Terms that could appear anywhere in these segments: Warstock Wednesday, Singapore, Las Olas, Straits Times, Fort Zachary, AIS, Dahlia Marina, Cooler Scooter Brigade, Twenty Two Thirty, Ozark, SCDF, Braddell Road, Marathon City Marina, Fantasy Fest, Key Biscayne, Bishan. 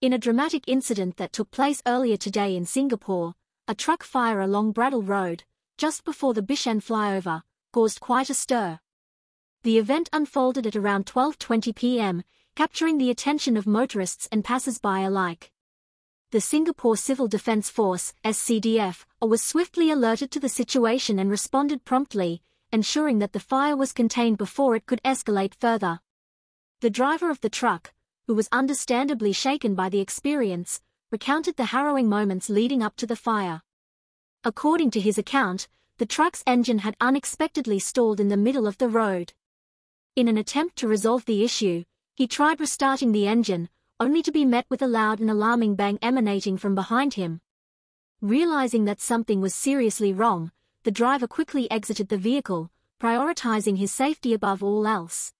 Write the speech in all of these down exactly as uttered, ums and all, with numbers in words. In a dramatic incident that took place earlier today in Singapore, a truck fire along Braddell Road, just before the Bishan flyover, caused quite a stir. The event unfolded at around twelve twenty p m, capturing the attention of motorists and passers-by alike. The Singapore Civil Defence Force, S C D F, was swiftly alerted to the situation and responded promptly, ensuring that the fire was contained before it could escalate further. The driver of the truck, who was understandably shaken by the experience, recounted the harrowing moments leading up to the fire. According to his account, the truck's engine had unexpectedly stalled in the middle of the road. In an attempt to resolve the issue, he tried restarting the engine, only to be met with a loud and alarming bang emanating from behind him. Realizing that something was seriously wrong, the driver quickly exited the vehicle, prioritizing his safety above all else.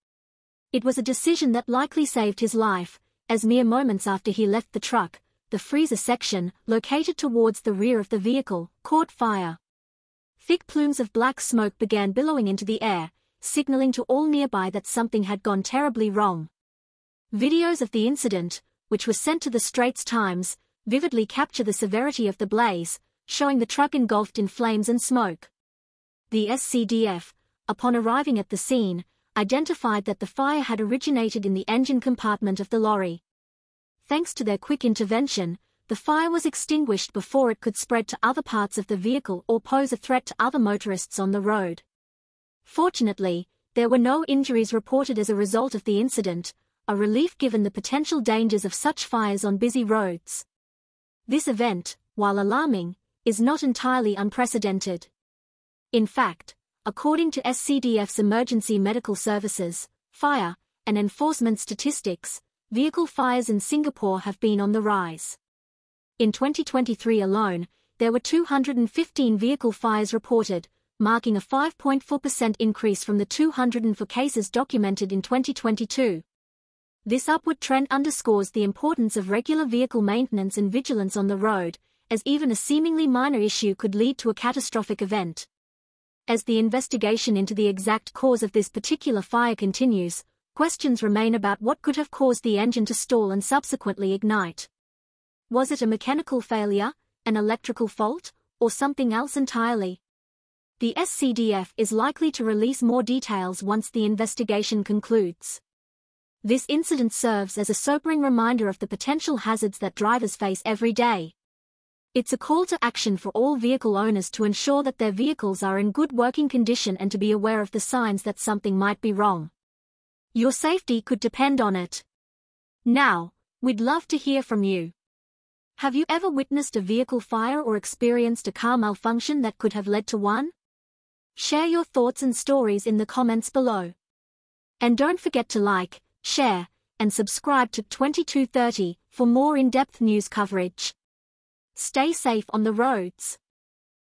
It was a decision that likely saved his life, as mere moments after he left the truck, the freezer section, located towards the rear of the vehicle, caught fire. Thick plumes of black smoke began billowing into the air, signaling to all nearby that something had gone terribly wrong. Videos of the incident, which were sent to the Straits Times, vividly capture the severity of the blaze, showing the truck engulfed in flames and smoke. The S C D F, upon arriving at the scene, identified that the fire had originated in the engine compartment of the lorry. Thanks to their quick intervention, the fire was extinguished before it could spread to other parts of the vehicle or pose a threat to other motorists on the road. Fortunately, there were no injuries reported as a result of the incident, a relief given the potential dangers of such fires on busy roads. This event, while alarming, is not entirely unprecedented. In fact, according to S C D F's Emergency Medical Services, Fire, and Enforcement Statistics, vehicle fires in Singapore have been on the rise. In twenty twenty-three alone, there were two hundred fifteen vehicle fires reported, marking a five point four percent increase from the two hundred four cases documented in twenty twenty-two. This upward trend underscores the importance of regular vehicle maintenance and vigilance on the road, as even a seemingly minor issue could lead to a catastrophic event. As the investigation into the exact cause of this particular fire continues, questions remain about what could have caused the engine to stall and subsequently ignite. Was it a mechanical failure, an electrical fault, or something else entirely? The S C D F is likely to release more details once the investigation concludes. This incident serves as a sobering reminder of the potential hazards that drivers face every day. It's a call to action for all vehicle owners to ensure that their vehicles are in good working condition and to be aware of the signs that something might be wrong. Your safety could depend on it. Now, we'd love to hear from you. Have you ever witnessed a vehicle fire or experienced a car malfunction that could have led to one? Share your thoughts and stories in the comments below. And don't forget to like, share, and subscribe to Twenty Two Thirty for more in-depth news coverage. Stay safe on the roads.